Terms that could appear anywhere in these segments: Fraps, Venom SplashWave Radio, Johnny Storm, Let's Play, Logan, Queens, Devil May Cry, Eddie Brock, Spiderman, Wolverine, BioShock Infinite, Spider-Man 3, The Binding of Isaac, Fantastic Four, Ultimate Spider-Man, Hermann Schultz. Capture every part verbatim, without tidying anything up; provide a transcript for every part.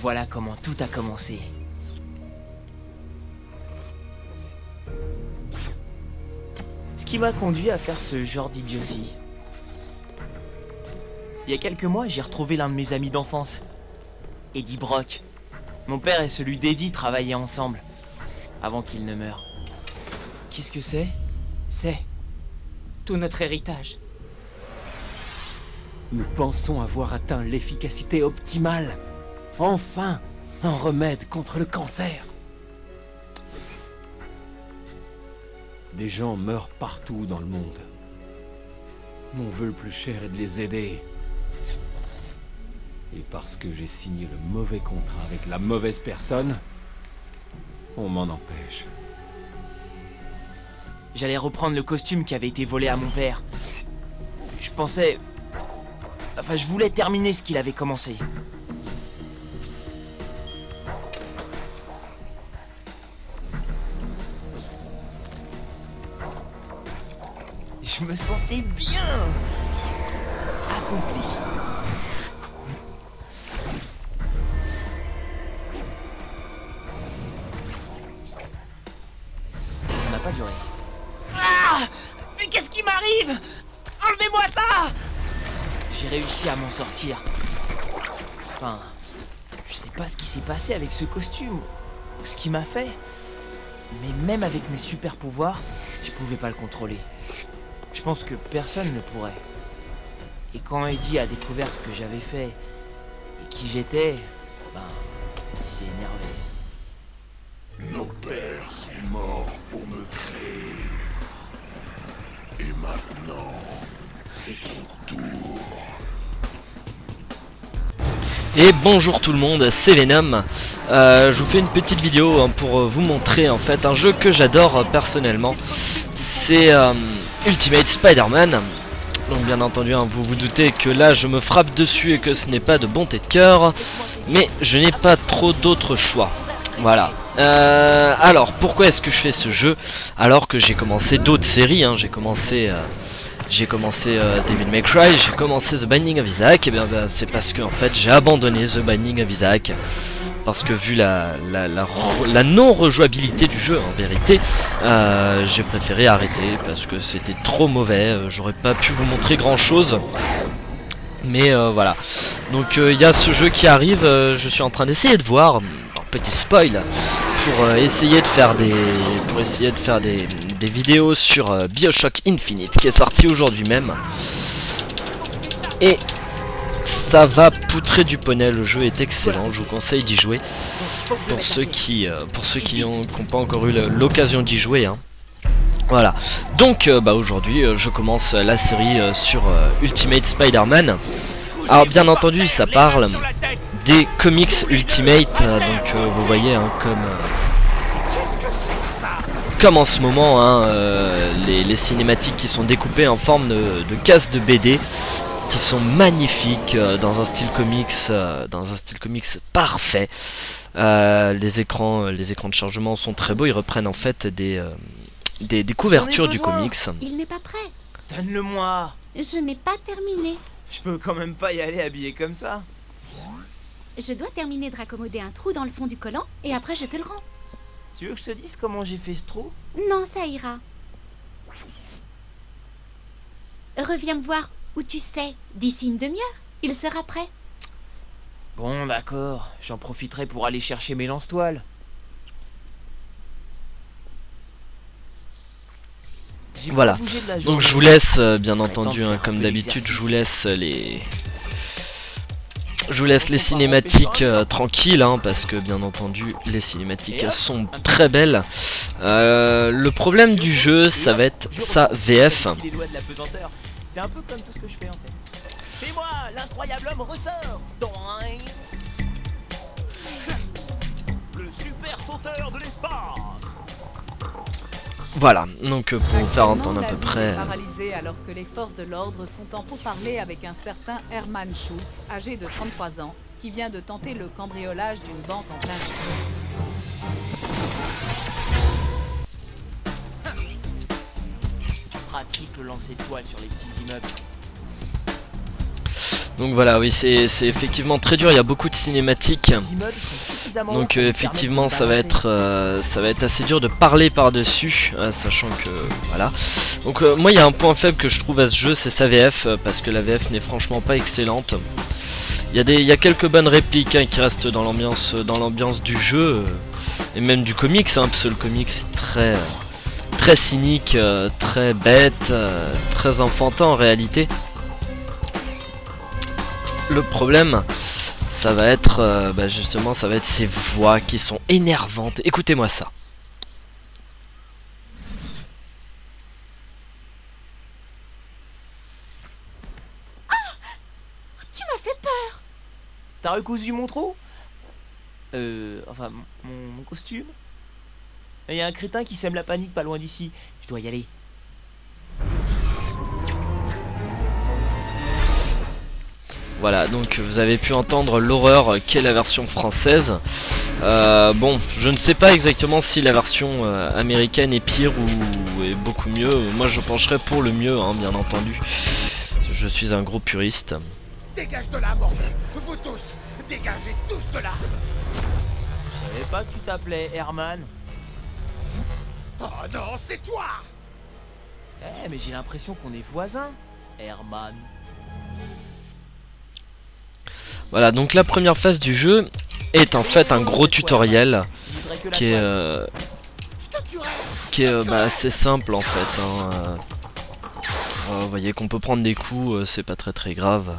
Voilà comment tout a commencé. Ce qui m'a conduit à faire ce genre d'idiotie. Il y a quelques mois, j'ai retrouvé l'un de mes amis d'enfance, Eddie Brock. Mon père et celui d'Eddie travaillaient ensemble, avant qu'il ne meure. Qu'est-ce que c'est? C'est tout notre héritage. Nous pensons avoir atteint l'efficacité optimale. Enfin, un remède contre le cancer. Des gens meurent partout dans le monde. Mon vœu le plus cher est de les aider. Et parce que j'ai signé le mauvais contrat avec la mauvaise personne, on m'en empêche. J'allais reprendre le costume qui avait été volé à mon père. Je pensais... Enfin, je voulais terminer ce qu'il avait commencé. Je me sentais bien accompli. Ça n'a pas duré. Ah! Mais qu'est-ce qui m'arrive? Enlevez-moi ça! J'ai réussi à m'en sortir. Enfin, je sais pas ce qui s'est passé avec ce costume, ou ce qui m'a fait. Mais même avec mes super pouvoirs, je pouvais pas le contrôler. Je pense que personne ne pourrait. Et quand Eddie a découvert ce que j'avais fait et qui j'étais, ben, il s'est énervé. Nos pères sont morts pour me créer. Et maintenant, c'est ton tour. Et bonjour tout le monde, c'est Venom. Euh, je vous fais une petite vidéo hein, pour vous montrer en fait un jeu que j'adore personnellement. C'est... Euh, Ultimate Spider-Man. Donc bien entendu hein, vous vous doutez que là je me frappe dessus et que ce n'est pas de bonté de cœur, mais je n'ai pas trop d'autres choix. Voilà. euh, Alors pourquoi est-ce que je fais ce jeu alors que j'ai commencé d'autres séries hein, j'ai commencé euh, j'ai commencé euh, Devil May Cry, j'ai commencé The Binding of Isaac. Et bien ben, c'est parce que en fait j'ai abandonné The Binding of Isaac, parce que vu la, la, la, la non-rejouabilité du jeu, en vérité, euh, j'ai préféré arrêter parce que c'était trop mauvais. Euh, J'aurais pas pu vous montrer grand-chose. Mais euh, voilà. Donc il euh, y a ce jeu qui arrive. Euh, je suis en train d'essayer de voir, un petit spoil, pour euh, essayer de faire des, pour essayer de faire des, des vidéos sur euh, BioShock Infinite, qui est sorti aujourd'hui même. Et ça va poutrer du poney, le jeu est excellent, je vous conseille d'y jouer. Pour ceux qui euh, pour ceux qui n'ont pas encore eu l'occasion d'y jouer. Hein. Voilà. Donc euh, bah, aujourd'hui euh, je commence la série euh, sur euh, Ultimate Spider-Man. Alors bien entendu ça parle des comics Ultimate, euh, donc euh, vous voyez hein, comme... Euh, Comme en ce moment, hein, euh, les, les cinématiques qui sont découpées en forme de, de cases de B D, qui sont magnifiques, euh, dans un style comics, euh, dans un style comics parfait. Euh, les écrans, les écrans de chargement sont très beaux. Ils reprennent en fait des, euh, des, des couvertures du comics. Il n'est pas prêt. Donne-le-moi. Je n'ai pas terminé. Je peux quand même pas y aller habillé comme ça. Je dois terminer de raccommoder un trou dans le fond du collant et après je te le rends. Tu veux que je te dise comment j'ai fait ce trou? Non, ça ira. Reviens me voir où tu sais, d'ici une demi-heure, il sera prêt. Bon, d'accord, j'en profiterai pour aller chercher mes lance-toiles. Voilà, donc je vous laisse, euh, bien entendu, hein, comme d'habitude, je vous laisse les... Je vous laisse les cinématiques euh, tranquilles, hein, parce que bien entendu les cinématiques sont très belles. Euh, le problème du jeu, ça va être sa V F. C'est un peu comme tout ce que je fais en fait. C'est moi, l'incroyable homme ressort. Le super sauteur de l'espace. Voilà, donc euh, pour vous faire entendre à peu près... Paralysé alors que les forces de l'ordre sont en pourparlers avec un certain Hermann Schultz, âgé de trente-trois ans, qui vient de tenter le cambriolage d'une banque en plein jour. Pratique le lancer de toile sur les petits immeubles. Donc voilà, oui, c'est effectivement très dur, il y a beaucoup de cinématiques. Donc euh, effectivement ça va être euh, ça va être assez dur de parler par-dessus, euh, sachant que voilà. Donc euh, moi il y a un point faible que je trouve à ce jeu, c'est sa V F, euh, parce que la V F n'est franchement pas excellente. Il y a des il y a quelques bonnes répliques hein, qui restent dans l'ambiance dans l'ambiance du jeu, euh, et même du comics hein, parce que le comics est très euh, très cynique, euh, très bête, euh, très enfantin en réalité. Le problème, ça va être, euh, bah justement, ça va être ces voix qui sont énervantes. Écoutez-moi ça. Ah, tu m'as fait peur. T'as recousu mon trou? Euh, enfin, mon, mon costume. Il y a un crétin qui sème la panique pas loin d'ici. Je dois y aller. Voilà, donc vous avez pu entendre l'horreur qu'est la version française. Euh, bon, je ne sais pas exactement si la version euh, américaine est pire ou est beaucoup mieux. Moi, je pencherais pour le mieux, hein, bien entendu. Je suis un gros puriste. Dégage de là, mort. Vous tous, dégagez tous de là. Je savais pas que tu t'appelais Hermann. Oh non, c'est toi. Eh, hey, mais j'ai l'impression qu'on est voisins, Hermann. Voilà, donc la première phase du jeu est en fait un gros tutoriel qui est euh, qui est euh, bah, assez simple en fait. Hein. Euh, vous voyez qu'on peut prendre des coups, euh, c'est pas très très grave.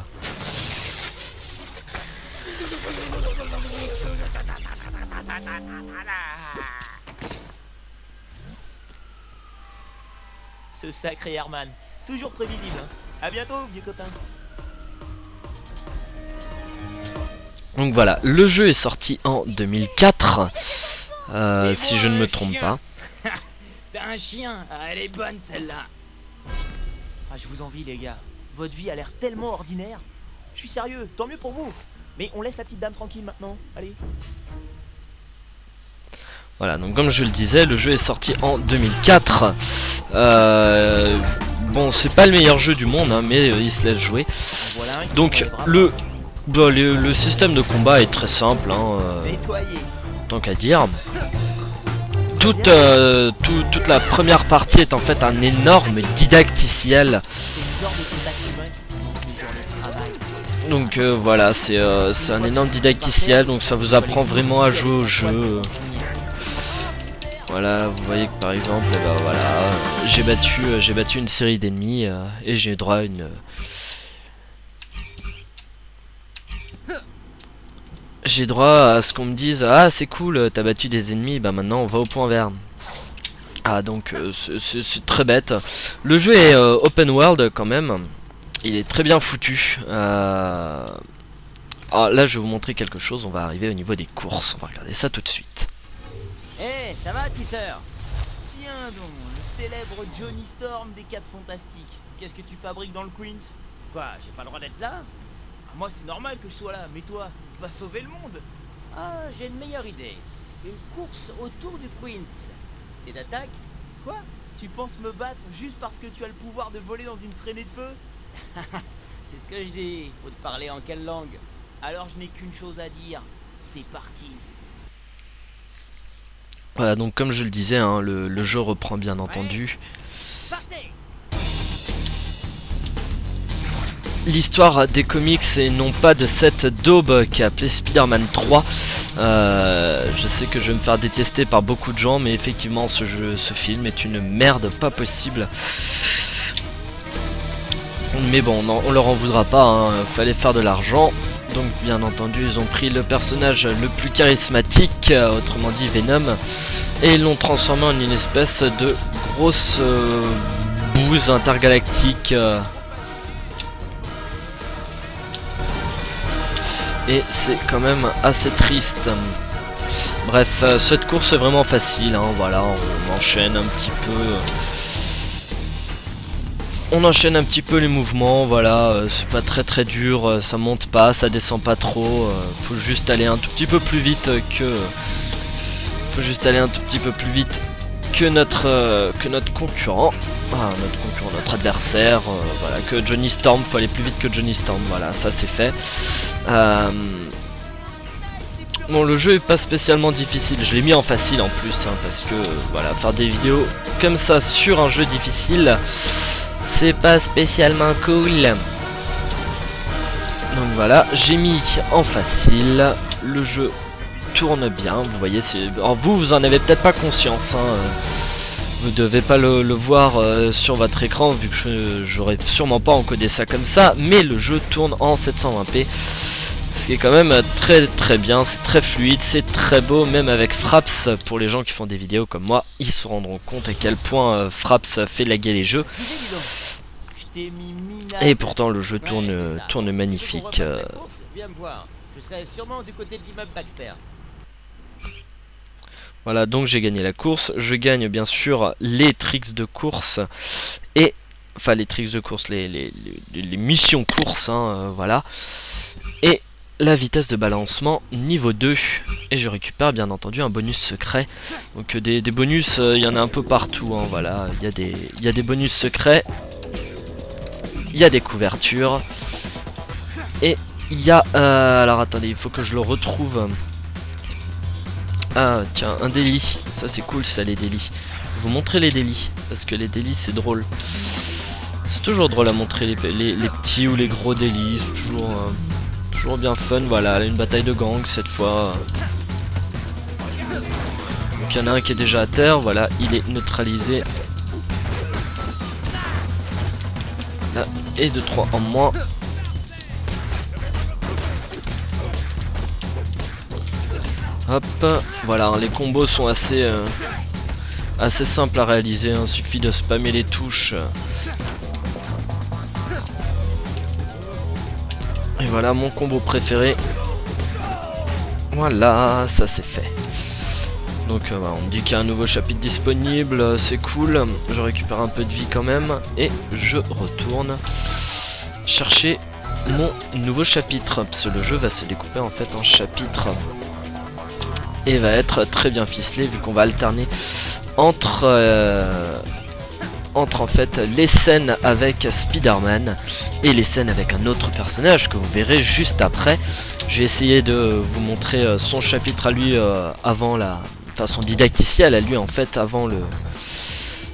Ce sacré Hermann, toujours prévisible. A bientôt, vieux copain. Donc voilà, le jeu est sorti en deux mille quatre, euh, si je ne me trompe pas. T'as un chien, elle est bonne celle-là. Ah, je vous envie les gars, votre vie a l'air tellement ordinaire. Je suis sérieux, tant mieux pour vous. Mais on laisse la petite dame tranquille maintenant, allez. Voilà, donc comme je le disais, le jeu est sorti en deux mille quatre. Euh, bon, c'est pas le meilleur jeu du monde, hein, mais euh, il se laisse jouer. Donc le... Bah, le, le système de combat est très simple, hein, euh, tant qu'à dire. Toute, euh, tout, toute la première partie est en fait un énorme didacticiel. Donc euh, voilà, c'est euh, un énorme didacticiel, donc ça vous apprend vraiment à jouer au jeu. Voilà, vous voyez que par exemple, eh ben, voilà, j'ai battu, euh, j'ai battu une série d'ennemis euh, et j'ai droit à une... Euh, J'ai droit à ce qu'on me dise: ah, c'est cool, t'as battu des ennemis, bah maintenant on va au point vert. Ah, donc euh, c'est très bête. Le jeu est euh, open world quand même. Il est très bien foutu. euh... Alors là je vais vous montrer quelque chose. On va arriver au niveau des courses. On va regarder ça tout de suite. Eh, hey, ça va tisseur? Tiens donc, le célèbre Johnny Storm des quatre fantastiques. Qu'est-ce que tu fabriques dans le Queens? Quoi, j'ai pas le droit d'être là? Moi c'est normal que je sois là, mais toi, tu vas sauver le monde. Ah, j'ai une meilleure idée. Une course autour du Queens. Et d'attaque? Quoi? Tu penses me battre juste parce que tu as le pouvoir de voler dans une traînée de feu? C'est ce que je dis. Faut te parler en quelle langue? Alors je n'ai qu'une chose à dire. C'est parti. Voilà, donc comme je le disais, hein, le, le jeu reprend bien entendu. Ouais. Partez. L'histoire des comics et non pas de cette daube qui est appelée Spider-Man trois. Euh, je sais que je vais me faire détester par beaucoup de gens, mais effectivement ce jeu, ce film est une merde pas possible. Mais bon, non, on leur en voudra pas, hein. Fallait faire de l'argent. Donc bien entendu ils ont pris le personnage le plus charismatique, autrement dit Venom, et l'ont transformé en une espèce de grosse euh, bouse intergalactique. Euh, Et c'est quand même assez triste. Bref, euh, cette course est vraiment facile, hein, voilà, on enchaîne un petit peu. On enchaîne un petit peu les mouvements, voilà, euh, c'est pas très très dur, euh, ça monte pas, ça descend pas trop. Euh, faut juste aller un tout petit peu plus vite que... Faut juste aller un tout petit peu plus vite que notre, euh, que notre concurrent, ah, notre concurrent, notre adversaire, euh, voilà, que Johnny Storm, faut aller plus vite que Johnny Storm, voilà, ça c'est fait. Euh... Bon, le jeu est pas spécialement difficile, je l'ai mis en facile en plus, hein, parce que, euh, voilà, faire des vidéos comme ça sur un jeu difficile, c'est pas spécialement cool. Donc voilà, j'ai mis en facile, le jeu tourne bien, vous voyez, alors vous, vous en avez peut-être pas conscience, hein, euh, vous devez pas le, le voir euh, sur votre écran, vu que j'aurais sûrement pas encodé ça comme ça, mais le jeu tourne en sept cent vingt p, ce qui est quand même très très bien, c'est très fluide, c'est très beau, même avec Fraps, pour les gens qui font des vidéos comme moi, ils se rendront compte à quel point euh, Fraps fait laguer les jeux. Et pourtant le jeu tourne, ouais, tourne magnifique. Euh... Je serai sûrement du côté de l'immeuble Baxter. Voilà, donc j'ai gagné la course. Je gagne bien sûr les tricks de course. Et. Enfin, les tricks de course, les, les, les, les missions course, hein, euh, voilà. Et la vitesse de balancement niveau deux. Et je récupère bien entendu un bonus secret. Donc des, des bonus, il euh, y en a un peu partout, hein, voilà. Il y a des, y a des bonus secrets. Il y a des couvertures. Et. Il y a, euh, alors attendez, il faut que je le retrouve. Ah tiens, un délit, ça c'est cool ça, les délits. Je vais vous montrer les délits, parce que les délits c'est drôle. C'est toujours drôle à montrer les, les, les petits ou les gros délits, c'est toujours, euh, toujours bien fun. Voilà, une bataille de gang cette fois. Donc il y en a un qui est déjà à terre, voilà, il est neutralisé. Là, et deux trois en moins. Hop, voilà, les combos sont assez, euh, assez simples à réaliser, hein. Il suffit de spammer les touches. Et voilà mon combo préféré. Voilà, ça c'est fait. Donc euh, on me dit qu'il y a un nouveau chapitre disponible, c'est cool. Je récupère un peu de vie quand même. Et je retourne chercher mon nouveau chapitre. Parce que le jeu va se découper en fait en chapitres. Et va être très bien ficelé vu qu'on va alterner entre euh, entre en fait les scènes avec Spider-Man et les scènes avec un autre personnage que vous verrez juste après. J'ai essayé de vous montrer son chapitre à lui euh, avant la, enfin son didacticiel à lui en fait avant le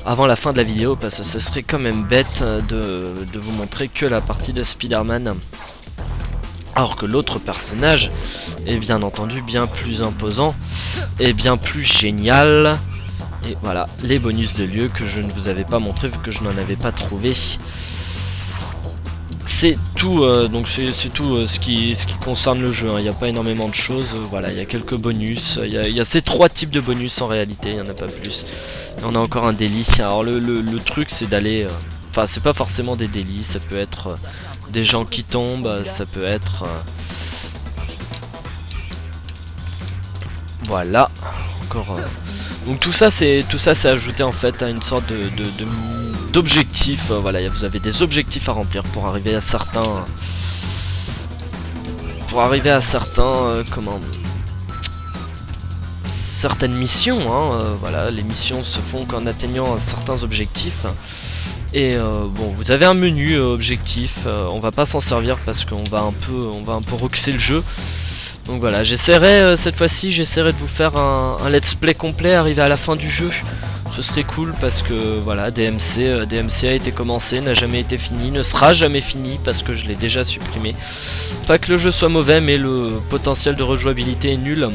avant la fin de la vidéo parce que ce serait quand même bête de, de vous montrer que la partie de Spider-Man. Alors que l'autre personnage est bien entendu bien plus imposant et bien plus génial. Et voilà, les bonus de lieu que je ne vous avais pas montré vu que je n'en avais pas trouvé. C'est tout, euh, donc c'est tout euh, ce, qui, ce qui concerne le jeu, hein. Il n'y a pas énormément de choses. Voilà, il y a quelques bonus. Il y a, il y a ces trois types de bonus en réalité, il n'y en a pas plus. Et on a encore un délit. Alors le, le, le truc c'est d'aller... Euh, Enfin, c'est pas forcément des délits, ça peut être euh, des gens qui tombent, ça peut être... Euh... Voilà, encore... Euh... Donc tout ça, c'est tout ça, c'est ajouté en fait à une sorte de, de, de, d'objectif. Euh, voilà, vous avez des objectifs à remplir pour arriver à certains... Pour arriver à certains... Euh, comment... Certaines missions, hein, euh, voilà, les missions se font qu'en atteignant certains objectifs. Et euh, bon, vous avez un menu euh, objectif, euh, on va pas s'en servir parce qu'on va un peu on va un peu roxer le jeu. Donc voilà, j'essaierai euh, cette fois-ci, j'essaierai de vous faire un, un let's play complet, arriver à la fin du jeu. Ce serait cool parce que voilà, D M C, euh, D M C a été commencé, n'a jamais été fini, ne sera jamais fini parce que je l'ai déjà supprimé. Pas que le jeu soit mauvais, mais le potentiel de rejouabilité est nul.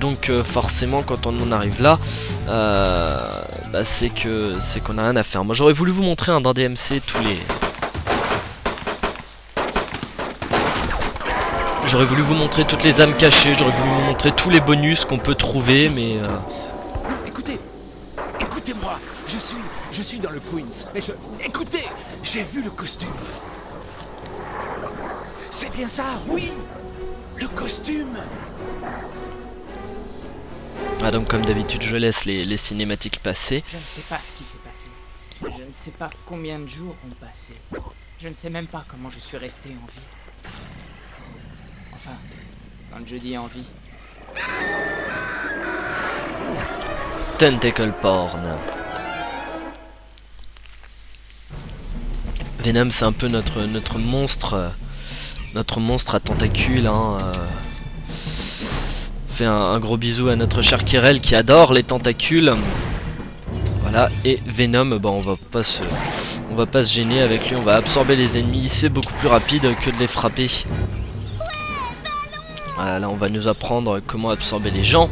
Donc euh, forcément quand on en arrive là, euh, bah, c'est que c'est qu'on a rien à faire. Moi j'aurais voulu vous montrer hein, dans D M C tous les... J'aurais voulu vous montrer toutes les âmes cachées, j'aurais voulu vous montrer tous les bonus qu'on peut trouver mais... Euh... Non, écoutez, écoutez-moi, je suis, je suis dans le Queens et je... Écoutez, j'ai vu le costume. C'est bien ça, oui, le costume. Ah donc comme d'habitude je laisse les, les cinématiques passer. Je ne sais pas ce qui s'est passé. Je ne sais pas combien de jours ont passé. Je ne sais même pas comment je suis resté en vie. Enfin, quand je dis en vie. Tentacle Porn. Venom, c'est un peu notre notre monstre, notre monstre à tentacules. Hein, euh... fait un, un gros bisou à notre cher Kirel qui adore les tentacules. Voilà. Et Venom, bah on va pas se, on va pas se gêner avec lui. On va absorber les ennemis. C'est beaucoup plus rapide que de les frapper. Voilà, là on va nous apprendre comment absorber les gens,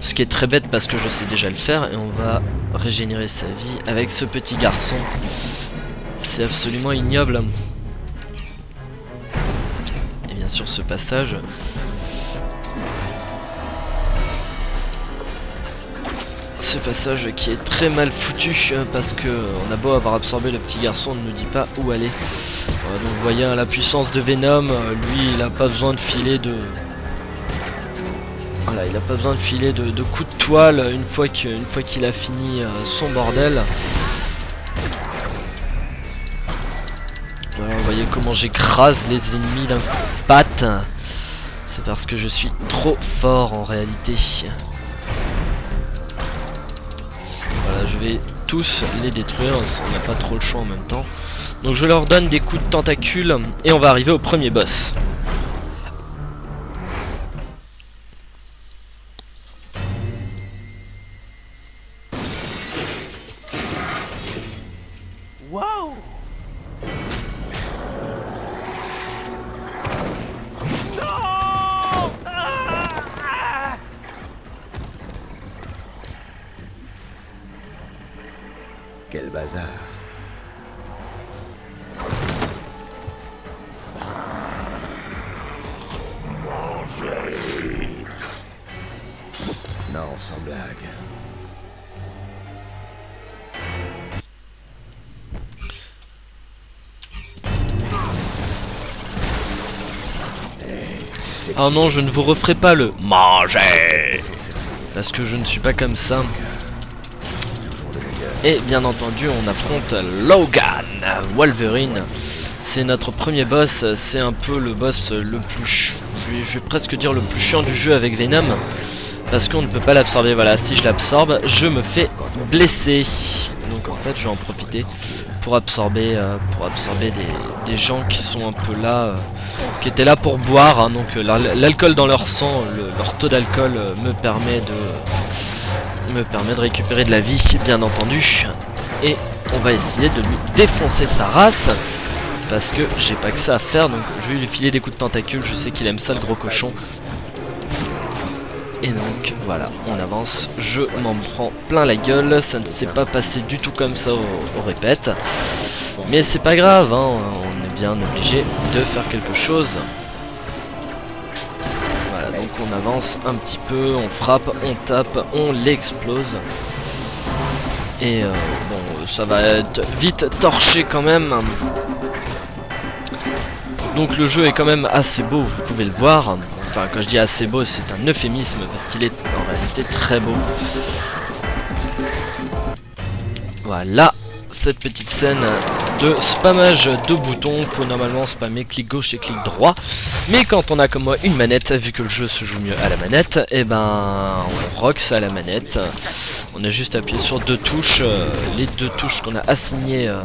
ce qui est très bête parce que je sais déjà le faire. Et on va régénérer sa vie avec ce petit garçon. C'est absolument ignoble. Et bien sûr ce passage. Ce passage qui est très mal foutu parce que on a beau avoir absorbé le petit garçon, on ne nous dit pas où aller. Voilà, donc vous voyez la puissance de Venom, lui il a pas besoin de filer de... Voilà, il n'a pas besoin de filer de, de coups de toile une fois qu'une fois qu'il a fini son bordel. Voilà, vous voyez comment j'écrase les ennemis d'un coup de patte. C'est parce que je suis trop fort en réalité. Voilà, je vais tous les détruire, on n'a pas trop le choix en même temps. Donc je leur donne des coups de tentacules et on va arriver au premier boss. Quel bazar. Mangez. Non, sans blague. Ah non, je ne vous referai pas le manger parce que je ne suis pas comme ça. Et bien entendu, on affronte Logan, Wolverine. C'est notre premier boss, c'est un peu le boss le plus... Ch... Je, vais, je vais presque dire le plus chiant du jeu avec Venom. Parce qu'on ne peut pas l'absorber, voilà, si je l'absorbe, je me fais blesser. Donc en fait, je vais en profiter pour absorber, euh, pour absorber des, des gens qui sont un peu là, euh, qui étaient là pour boire. Hein, donc l'alcool dans leur sang, le, leur taux d'alcool euh, me permet de... me permet de récupérer de la vie, bien entendu. Et on va essayer de lui défoncer sa race parce que j'ai pas que ça à faire. Donc je vais lui filer des coups de tentacules, je sais qu'il aime ça le gros cochon. Et donc voilà, on avance, je m'en prends plein la gueule. Ça ne s'est pas passé du tout comme ça au, au répète, mais c'est pas grave hein, on est bien obligé de faire quelque chose. Donc on avance un petit peu, on frappe, on tape, on l'explose. Et euh, bon, ça va être vite torché quand même. Donc le jeu est quand même assez beau, vous pouvez le voir. Enfin, quand je dis assez beau, c'est un euphémisme parce qu'il est en réalité très beau. Voilà, cette petite scène de spammage de boutons. Faut normalement spammer clic gauche et clic droit, mais quand on a comme moi une manette, vu que le jeu se joue mieux à la manette, et eh ben on rock ça à la manette. On a juste appuyé sur deux touches, euh, les deux touches qu'on a assignées euh,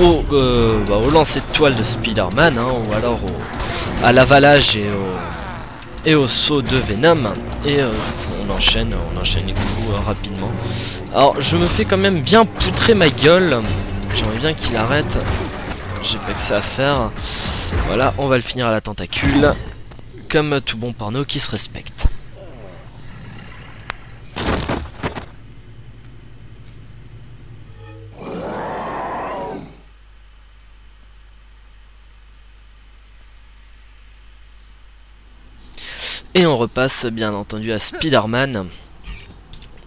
au, euh, bah, au lancer de toile de Spider-Man, hein, ou alors au, à l'avalage et au, et au saut de Venom. Et euh, on enchaîne, on enchaîne les coups euh, rapidement. Alors je me fais quand même bien poutrer ma gueule. J'aimerais bien qu'il arrête. J'ai pas que ça à faire. Voilà, on va le finir à la tentacule. Comme tout bon porno qui se respecte. Et on repasse bien entendu à Spider-Man.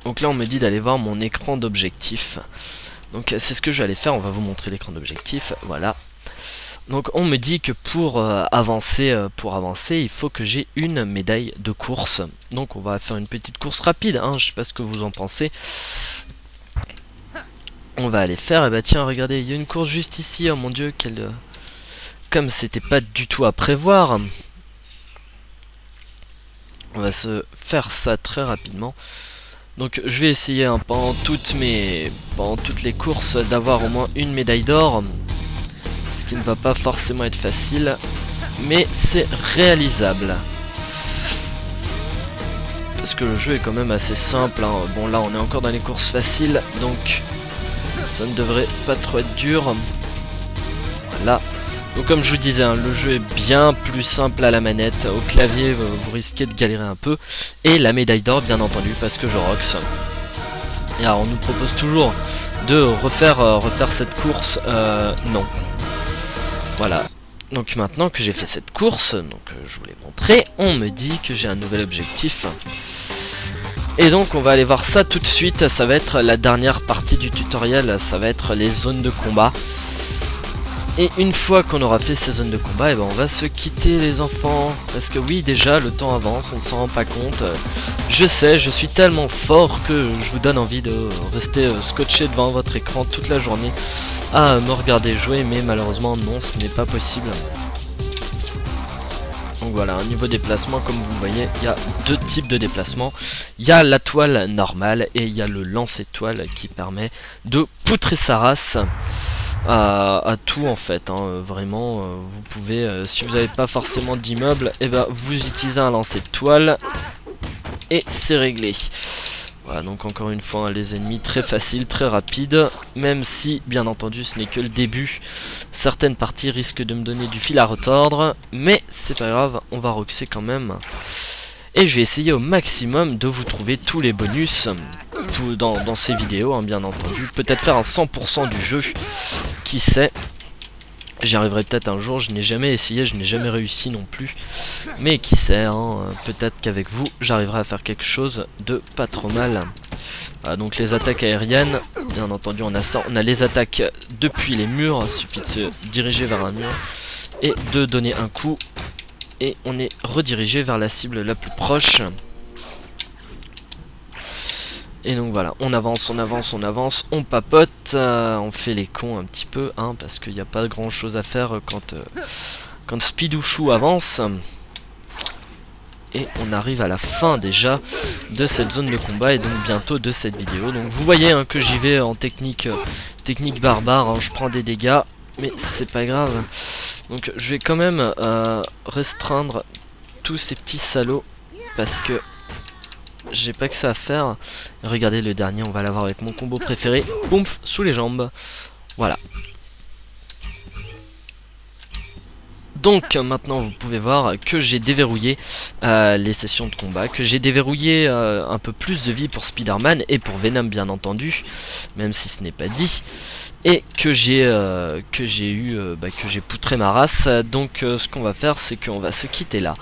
Donc là on me dit d'aller voir mon écran d'objectif. Donc c'est ce que je vais aller faire, on va vous montrer l'écran d'objectif, voilà. Donc on me dit que pour euh, avancer, euh, pour avancer, il faut que j'ai une médaille de course. Donc on va faire une petite course rapide, hein, je sais pas ce que vous en pensez. On va aller faire, et bah tiens regardez, il y a une course juste ici, oh mon dieu, quelle... Euh... Comme c'était pas du tout à prévoir. On va se faire ça très rapidement. Donc je vais essayer hein, pendant, toutes mes... pendant toutes les courses d'avoir au moins une médaille d'or. Ce qui ne va pas forcément être facile, mais c'est réalisable. Parce que le jeu est quand même assez simple, hein. Bon là on est encore dans les courses faciles, donc ça ne devrait pas trop être dur. Voilà. Donc comme je vous disais, hein, le jeu est bien plus simple à la manette. Au clavier, vous, vous risquez de galérer un peu. Et la médaille d'or, bien entendu, parce que je rox. Et alors, on nous propose toujours de refaire, euh, refaire cette course. Euh, non. Voilà. Donc maintenant que j'ai fait cette course, donc euh, je vous l'ai montré, on me dit que j'ai un nouvel objectif. Et donc on va aller voir ça tout de suite. Ça va être la dernière partie du tutoriel. Ça va être les zones de combat. Et une fois qu'on aura fait ces zones de combat, et ben on va se quitter les enfants. Parce que oui, déjà, le temps avance, on ne s'en rend pas compte. Je sais, je suis tellement fort que je vous donne envie de rester scotché devant votre écran toute la journée à me regarder jouer. Mais malheureusement, non, ce n'est pas possible. Donc voilà, au niveau déplacement, comme vous le voyez, il y a deux types de déplacements. Il y a la toile normale et il y a le lance-étoile qui permet de poutrer sa race. À, à tout en fait, hein, vraiment, euh, vous pouvez, euh, si vous n'avez pas forcément d'immeuble, et eh ben vous utilisez un lancer de toile et c'est réglé. Voilà, donc encore une fois, hein, les ennemis très faciles, très rapides, même si, bien entendu, ce n'est que le début. Certaines parties risquent de me donner du fil à retordre, mais c'est pas grave, on va roxer quand même. Et je vais essayer au maximum de vous trouver tous les bonus dans, dans ces vidéos, hein, bien entendu. Peut-être faire un cent pour cent du jeu, qui sait. J'y arriverai peut-être un jour, je n'ai jamais essayé, je n'ai jamais réussi non plus. Mais qui sait, hein, peut-être qu'avec vous, j'arriverai à faire quelque chose de pas trop mal. Voilà, donc les attaques aériennes, bien entendu on a ça. On a les attaques depuis les murs, il suffit de se diriger vers un mur et de donner un coup. Et on est redirigé vers la cible la plus proche. Et donc voilà, on avance, on avance, on avance, on papote, euh, on fait les cons un petit peu, hein, parce qu'il n'y a pas grand chose à faire quand, euh, quand Spidouchou avance. Et on arrive à la fin déjà de cette zone de combat et donc bientôt de cette vidéo. Donc vous voyez hein, que j'y vais en technique, euh, technique barbare, hein, je prends des dégâts, mais c'est pas grave. Donc je vais quand même euh, restreindre tous ces petits salauds parce que j'ai pas que ça à faire. Regardez le dernier, on va l'avoir avec mon combo préféré. Boumf, sous les jambes. Voilà. Donc maintenant vous pouvez voir que j'ai déverrouillé euh, les sessions de combat, que j'ai déverrouillé euh, un peu plus de vie pour Spider-Man et pour Venom bien entendu, même si ce n'est pas dit, et que j'ai euh, que j'ai eu euh, bah, que j'ai poutré ma race. Donc euh, ce qu'on va faire c'est qu'on va se quitter là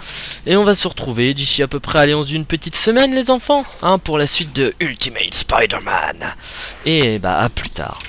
et on va se retrouver d'ici à peu près allez dans une petite semaine les enfants hein, pour la suite de Ultimate Spider-Man. Et bah à plus tard.